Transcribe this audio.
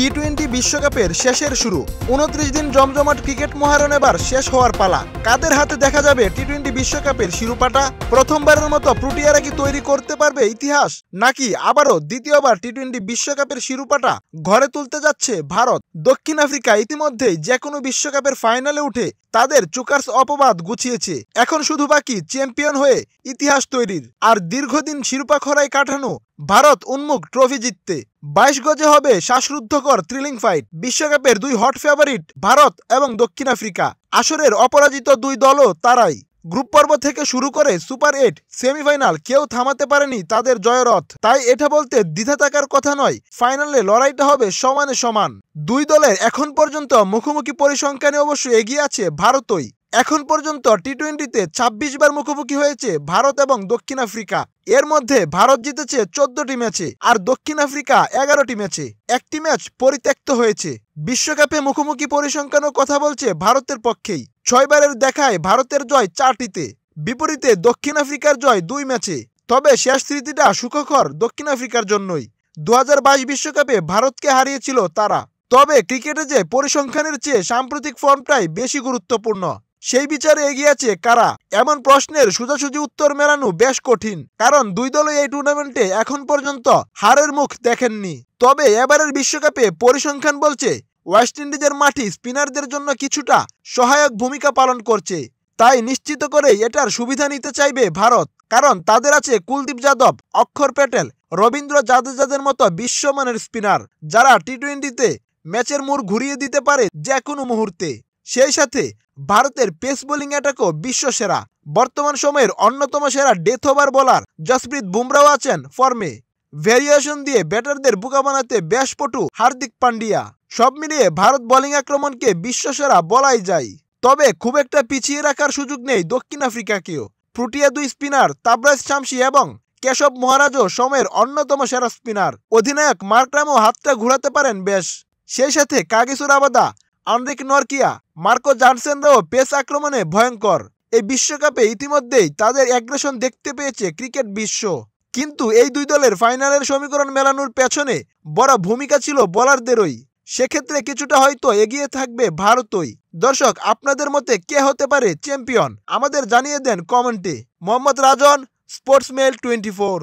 টি-20 বিশ্বকাপের শেষের শুরু। ২৯ দিন জমজমাট ক্রিকেট মহারণ এবার শেষ হওয়ার পালা। কাদের হাতে দেখা যাবে টি-20 বিশ্বকাপের শিরোপাটা? প্রথমবারের মতো প্রোটিয়ারা কি তৈরি করতে পারবে ইতিহাস, নাকি আবারও দ্বিতীয়বার টি-20 বিশ্বকাপের শিরোপাটা ঘরে তুলতে যাচ্ছে ভারত? দক্ষিণ আফ্রিকা ইতিমধ্যেই যে কোনো বিশ্বকাপের ফাইনালে উঠে তাদের চুকার্স অপবাদ গুছিয়েছে। এখন শুধু বাকি চ্যাম্পিয়ন হয়ে ইতিহাস তৈরির, আর দীর্ঘদিন শিরোপা খরায় কাটানো ভারত উন্মুখ ট্রফি জিততে। 22 গজে হবে শ্বাসরুদ্ধকর থ্রিলিং ফাইট, বিশ্বকাপের দুই হট ফেভারিট ভারত এবং দক্ষিণ আফ্রিকা। আসরের অপরাজিত দুই দলও তারাই। গ্রুপ পর্ব থেকে শুরু করে সুপার ৮, সেমিফাইনাল কেউ থামাতে পারেনি তাদের জয়রথ। তাই এটা বলতে দ্বিধা থাকার কথা নয়, ফাইনালে লড়াইটা হবে সমানে সমান। দুই দলের এখন পর্যন্ত মুখোমুখি পরিসংখ্যানে অবশ্য এগিয়ে আছে ভারতই। এখন পর্যন্ত টি-20তে ২৬ বার মুখোমুখি হয়েছে ভারত এবং দক্ষিণ আফ্রিকা। এর মধ্যে ভারত জিতেছে ১৪টি ম্যাচে আর দক্ষিণ আফ্রিকা ১১টি ম্যাচে, একটি ম্যাচ পরিত্যক্ত হয়েছে। বিশ্বকাপে মুখোমুখি পরিসংখ্যানও কথা বলছে ভারতের পক্ষেই। ৬ বারের দেখায় ভারতের জয় ৪টিতে, বিপরীতে দক্ষিণ আফ্রিকার জয় ২ ম্যাচে। তবে শেষ স্মৃতিটা সুখকর দক্ষিণ আফ্রিকার জন্যই, ২০২২ বিশ্বকাপে ভারতকে হারিয়েছিল তারা। তবে ক্রিকেটে যে পরিসংখ্যানের চেয়ে সাম্প্রতিক ফর্মটাই বেশি গুরুত্বপূর্ণ, সেই বিচারে এগিয়ে আছে কারা? এমন প্রশ্নের সোজাসুজি উত্তর মেলানো বেশ কঠিন, কারণ দুই দলই এই টুর্নামেন্টে এখন পর্যন্ত হারের মুখ দেখেননি। তবে এবারের বিশ্বকাপে পরিসংখ্যান বলছে ওয়েস্ট ইন্ডিজের মাটি স্পিনারদের জন্য কিছুটা সহায়ক ভূমিকা পালন করছে। তাই নিশ্চিত করে এটার সুবিধা নিতে চাইবে ভারত, কারণ তাদের আছে কুলদীপ যাদব, অক্ষর প্যাটেল, রবীন্দ্র জাদেজাদের মতো বিশ্বমানের স্পিনার, যারা টি-20তে ম্যাচের মোড় ঘুরিয়ে দিতে পারে যে কোনো মুহূর্তে। সেই সাথে ভারতের পেস বোলিং অ্যাটাকও বিশ্বসেরা। বর্তমান সময়ের অন্যতম সেরা ডেথ ওভার বোলার জসপ্রীত বুমরাও আছেন ফর্মে। ভেরিয়েশন দিয়ে ব্যাটারদের বোকা বানাতে বেশ পটু হার্দিক পান্ডিয়া। সব মিলিয়ে ভারত বোলিং আক্রমণকে বিশ্বসেরা বলাই যায়। তবে খুব একটা পিছিয়ে রাখার সুযোগ নেই দক্ষিণ আফ্রিকাকেও। প্রোটিয়া দুই স্পিনার তাবরাইজ শামসি এবং কেশব মহারাজও সময়ের অন্যতম সেরা স্পিনার। অধিনায়ক মার্করামও হাতটা ঘুরাতে পারেন বেশ। সেই সাথে Kagiso Rabada, Anrich Nortje, Marco জানসেনরাও পেস আক্রমণে ভয়ঙ্কর। এই বিশ্বকাপে ইতিমধ্যেই তাদের অ্যাগ্রেশন দেখতে পেয়েছে ক্রিকেট বিশ্ব। কিন্তু এই দুই দলের ফাইনালের সমীকরণ মেলানোর পেছনে বড় ভূমিকা ছিল বোলারদেরই। সেক্ষেত্রে কিছুটা হয়তো এগিয়ে থাকবে ভারতই। দর্শক, আপনাদের মতে কে হতে পারে চ্যাম্পিয়ন? আমাদের জানিয়ে দেন কমেন্টে। মোহাম্মদ রাজন, স্পোর্টসমেল24।